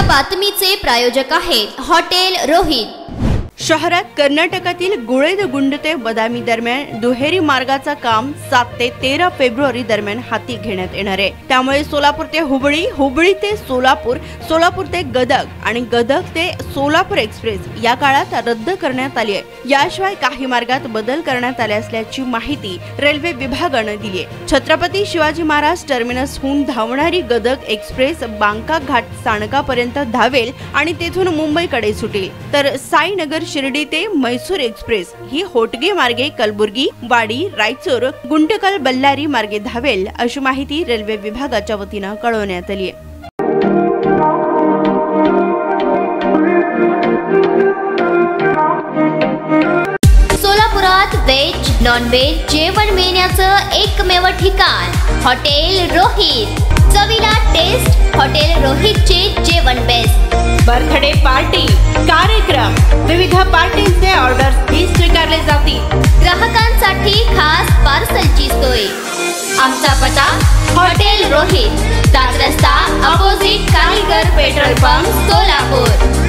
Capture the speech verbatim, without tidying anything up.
या बातमीचे प्रायोजक आहेत हॉटेल रोहित। शहरात कर्नाटकातील गुळेदगुंड ते बदामी दरम्यान दुहेरी मार्गाचा काम सात ते तेरा फेब्रुवारी दरम्यान हाती घेण्यात येणार आहे। त्यामुळे सोलापूर ते हुबळी, हुबळी ते सोलापूर, सोलापूर ते गदग आणि गदग ते सोलापूर एक्सप्रेस या काळात रद्द करण्यात आली आहे। याशिवाय काही मार्गात बदल करण्यात आले असल्याची माहिती रेल्वे विभागाने दिली आहे। छत्रपती शिवाजी महाराज टर्मिनसहून धावणारी गदग एक्सप्रेस बांका घाट स्थानकापर्यंत धावेल आणि तेथून मुंबईकडे सुटेल, तर साईनगर शिर्डी ते मैसूर एक्सप्रेस ही होटगे मार्गे कलबुर्गी, वाडी, रायचूर, गुंटकल, बल्लारी मार्गे धावेल अशी माहिती रेल्वे विभागाच्या वतीने कळवण्यात आली आहे। व्हेज नॉन व्हेज जेवण मिळण्याचं एकमेव ठिकाण हॉटेल रोहित। चवीला टेस्ट हॉटेल रोहितचे जेवण बेस्ट। बर्थडे पार्टी कार्यक्रम, विविध पार्टींचे ऑर्डर्स ही स्वीकारले जातील। ग्राहकांसाठी खास पार्सलची सोय। आमचा पत्ता हॉटेल रोहित, सात रस्ता opposite Kaligar petrol pump Solapur.